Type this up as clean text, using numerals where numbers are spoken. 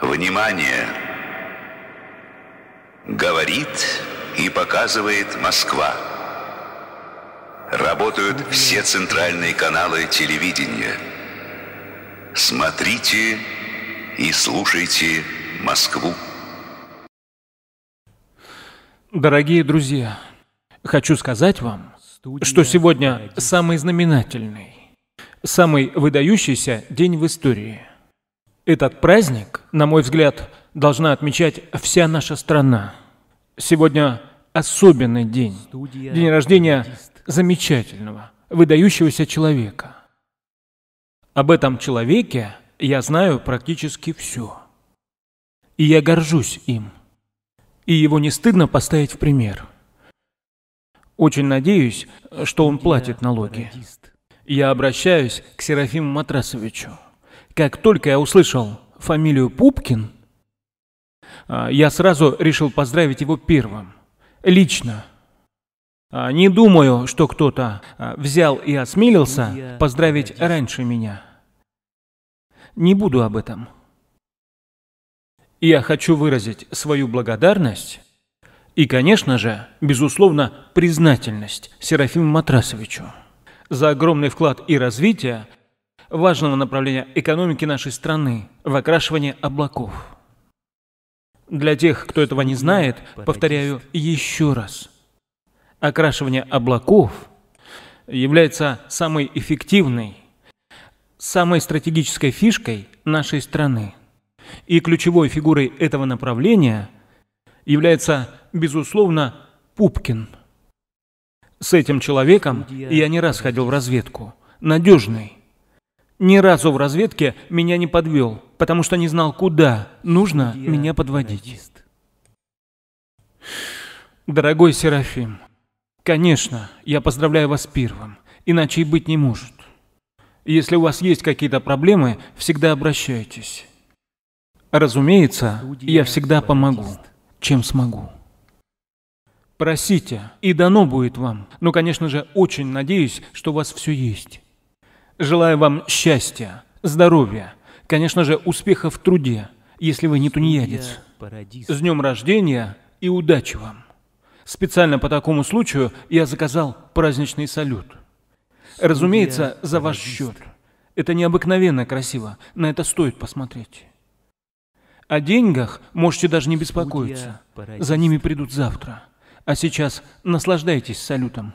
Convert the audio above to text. Внимание! Говорит и показывает Москва. Работают все центральные каналы телевидения. Смотрите и слушайте Москву. Дорогие друзья, хочу сказать вам, что сегодня самый знаменательный, самый выдающийся день в истории. Этот праздник, на мой взгляд, должна отмечать вся наша страна. Сегодня особенный день. День рождения замечательного, выдающегося человека. Об этом человеке я знаю практически все. И я горжусь им. И его не стыдно поставить в пример. Очень надеюсь, что он платит налоги. Я обращаюсь к Серафиму Матрасовичу. Как только я услышал фамилию Пупкин, я сразу решил поздравить его первым, лично. Не думаю, что кто-то взял и осмелился поздравить раньше меня. Не буду об этом. Я хочу выразить свою благодарность и, конечно же, безусловно, признательность Серафиму Матрасовичу за огромный вклад и развитие важного направления экономики нашей страны в окрашивание облаков. Для тех, кто этого не знает, повторяю еще раз. Окрашивание облаков является самой эффективной, самой стратегической фишкой нашей страны. И ключевой фигурой этого направления является, безусловно, Пупкин. С этим человеком я не раз ходил в разведку. Надежный. Ни разу в разведке меня не подвел, потому что не знал, куда нужно меня подводить. Дорогой Серафим, конечно, я поздравляю вас первым, иначе и быть не может. Если у вас есть какие-то проблемы, всегда обращайтесь. Разумеется, я всегда помогу, чем смогу. Просите, и дано будет вам. Но, конечно же, очень надеюсь, что у вас все есть. Желаю вам счастья, здоровья, конечно же, успеха в труде, если вы не тунеядец. С днем рождения и удачи вам. Специально по такому случаю я заказал праздничный салют. Разумеется, за ваш счет. Это необыкновенно красиво, на это стоит посмотреть. О деньгах можете даже не беспокоиться, за ними придут завтра. А сейчас наслаждайтесь салютом.